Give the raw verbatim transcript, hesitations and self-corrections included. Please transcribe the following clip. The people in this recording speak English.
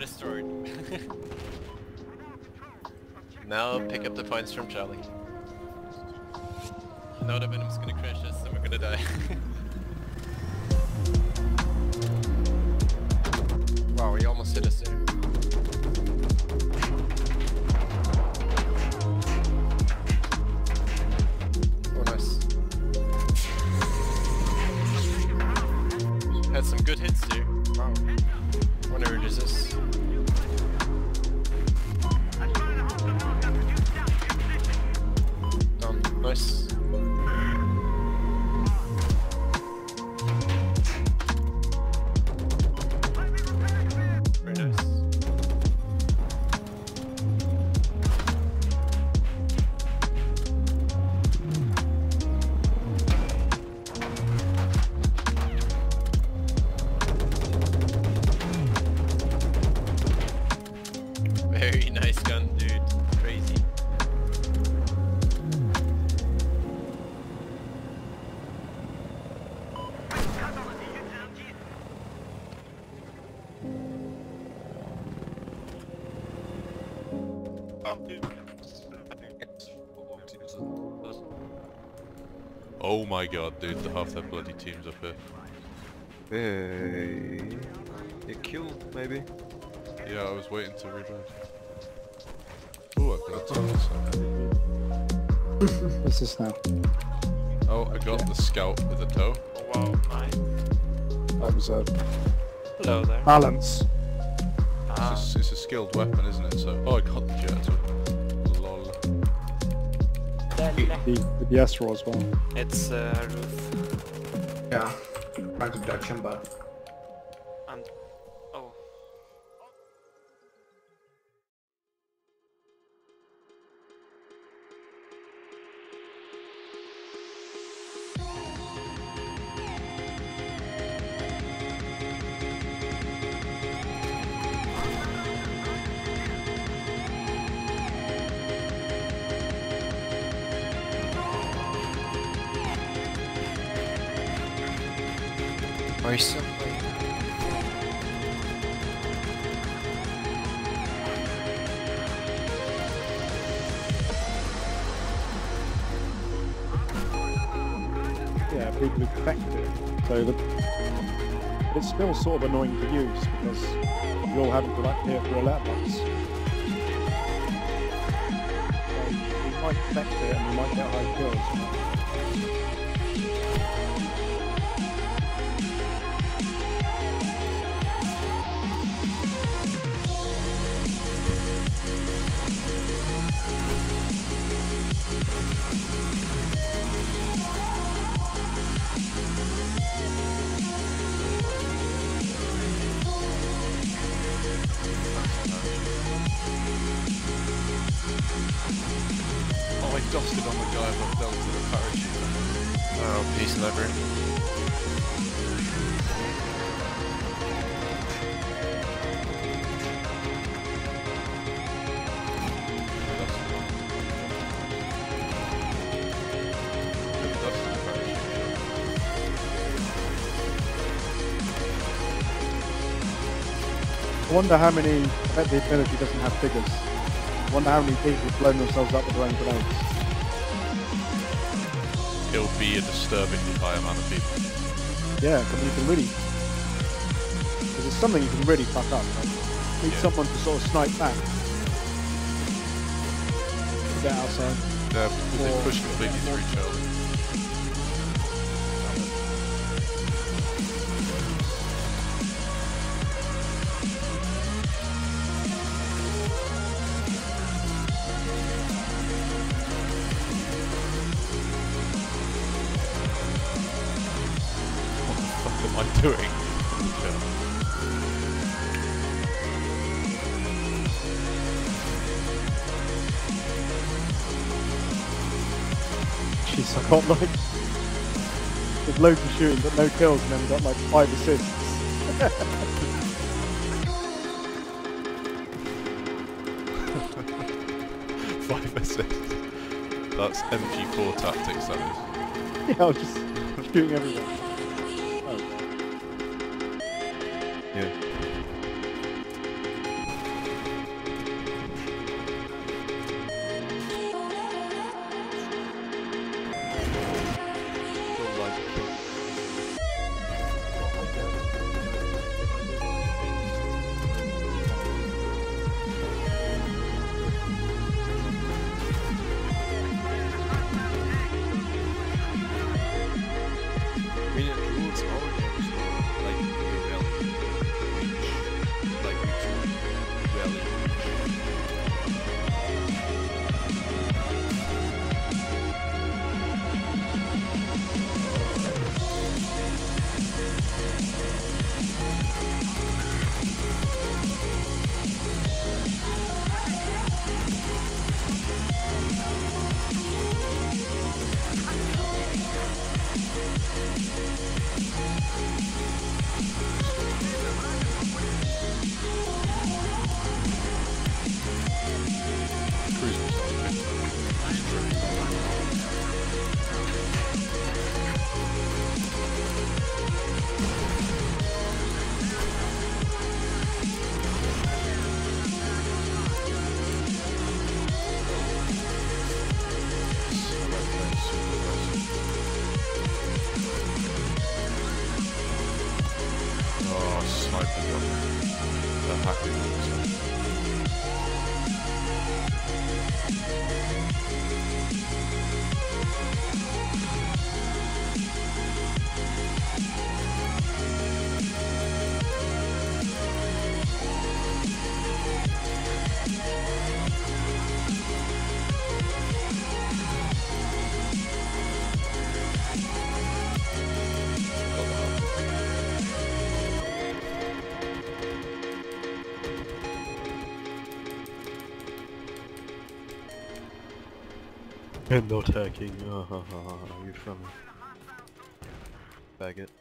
would have stored. Now pick up the points from Charlie. Now the Venom's gonna crash us and we're gonna die. Wow, he almost hit us there. Oh, nice. Had some good hits there. Wow. Wonder who does this. Dumb. Nice. Very nice gun, dude. Crazy. Oh my god, dude, the half that bloody team's up here. Hey. Get killed, maybe? Yeah, I was waiting to reload. Oh, I got a toe. What's this now? Oh, I got yeah. the scout with a toe. Oh, wow, nice. That was a... Hello there. Balance. Ah. It's, a, it's a skilled weapon, isn't it? So, oh, I got the jet. Lol. The Yasra as well. It's uh, roof. Yeah. Back abduction, but... Or something. Yeah, people who connect it. So the, it's still sort of annoying to use because you all haven't been up here for a lot of months. So you might connect it and you might get high kills. Dusted on the guy that dealt with the parachute. Oh, peace, lever. I wonder how many. I bet the ability doesn't have figures. I wonder how many people have blown themselves up with their own grenades. It'll be a disturbingly high amount of people. Yeah, because you can really... Because it's something you can really fuck up. Right? You need yeah. someone to sort of snipe back. Get outside. Yeah, because they push completely through each other. What am I doing? Jeez, I got like... There's loads of shooting but no kills and then we got like five assists. Five assists. That's M G four tactics, that is. Yeah, I was just shooting everywhere. Yeah. And no hacking. Oh, oh, oh, oh, you funny. Faggot.